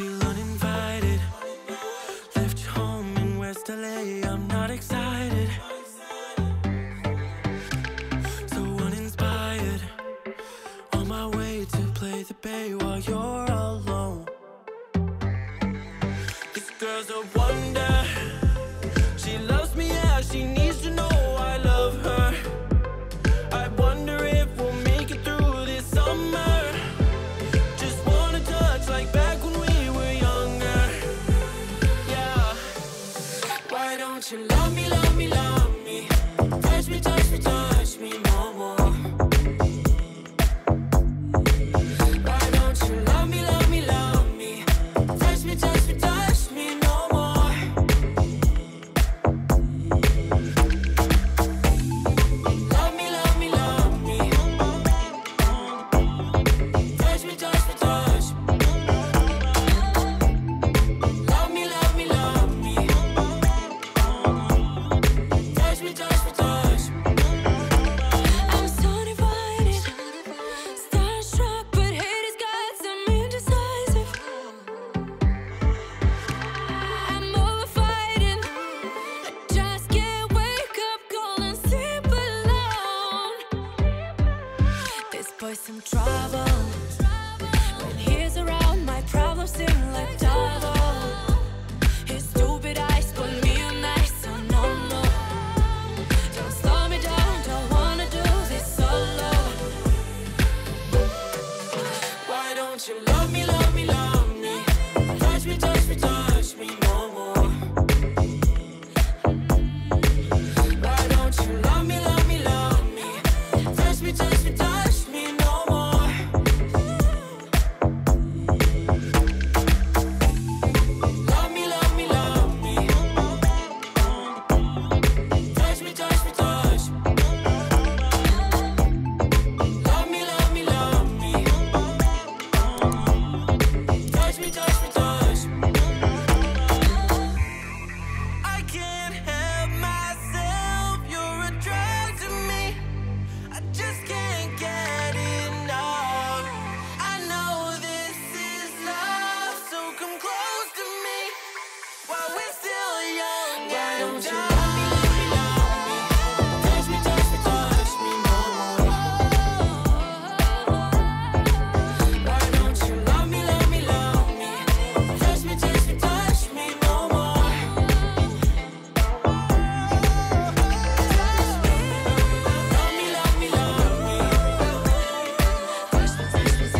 feel uninvited. Left home in West LA, I'm not excited. So uninspired. On my way to play the bay while you're alone. This girl's a wonder. She loves me, yeah, she needs to know I love her. I wonder if we'll make it through this summer. Just wanna touch like back when we were younger. Yeah. Why don't you love me, love me, love me? Touch me, touch me, touch me no more. Why don't you love me, love me, love me? Touch me, touch me, touch me no more. Love me, love me, love me. Touch me, touch me, touch me. Love me, love me, love me. Touch me, touch me, touch me. I'm so divided, starstruck, but hate has got some indecisive. I'm over fighting, I just can't wake up cold and sleep alone. This boy's some trouble, when he's around, my problems seem like double. His stupid eyes put me on ice, so no. Don't slow me down, don't wanna do this solo. Why don't you love me, love me, love me? Touch me, touch me, touch me no more. Why don't you love me, love me, love me? Touch me, touch me, touch me no more. Love me, love me, love me. Touch me, touch me, touch me. Love me, love me, love me. Touch me, touch me, touch me. I can't help myself, you're a drug to me. I just can't get enough. I know this is love, so come close to me while we're still young. Why don't you love me, love me, love me? Touch me, touch me, touch me no more. Why don't you love me, love me, love me? Touch me, touch me, touch me no more. Love me, love me, love me. Touch me, touch me, touch me, touch me, touch me, touch me, touch me. Love me, love me, love me.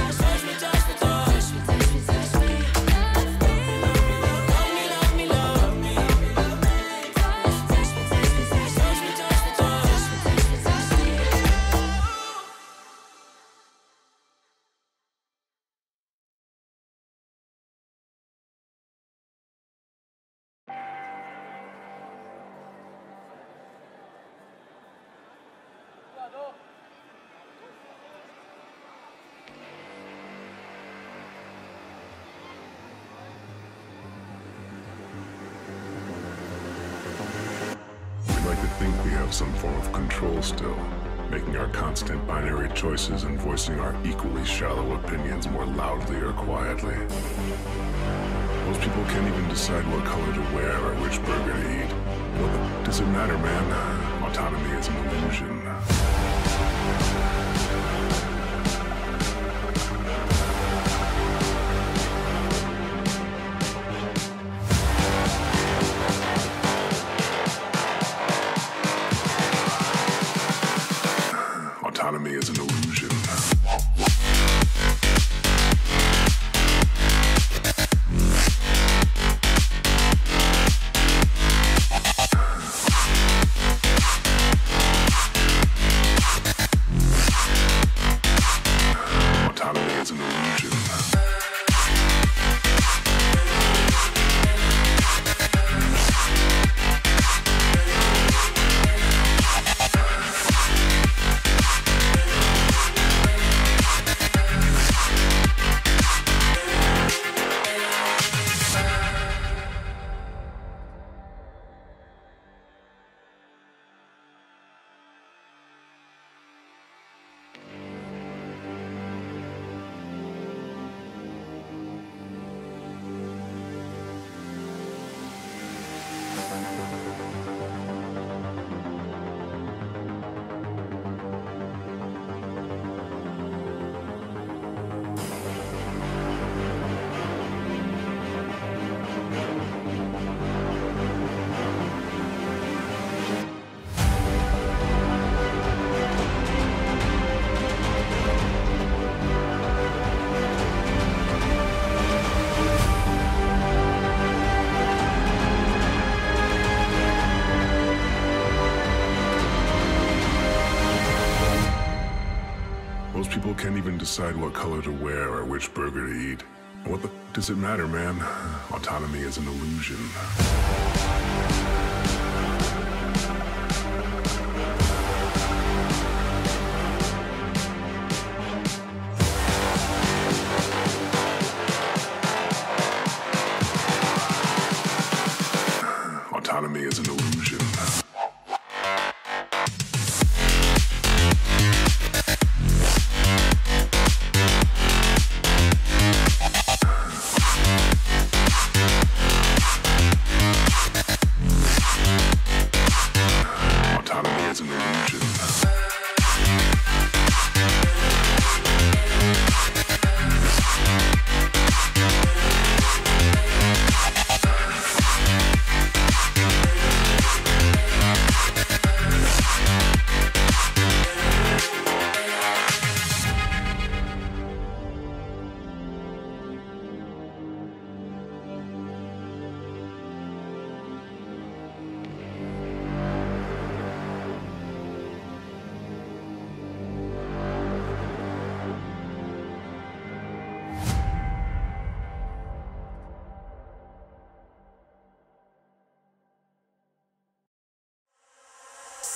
Touch me, touch me, touch me, touch me, touch me, touch me. We like to think we have some form of control still, making our constant binary choices and voicing our equally shallow opinions more loudly or quietly. Most people can't even decide what color to wear or which burger to eat. What the f does it matter, man? Autonomy is an illusion. Autonomy is an illusion. Autonomy is an illusion. Most people can't even decide what color to wear or which burger to eat. What the f does it matter, man? Autonomy is an illusion. Autonomy is an illusion.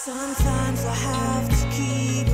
Sometimes I have to keep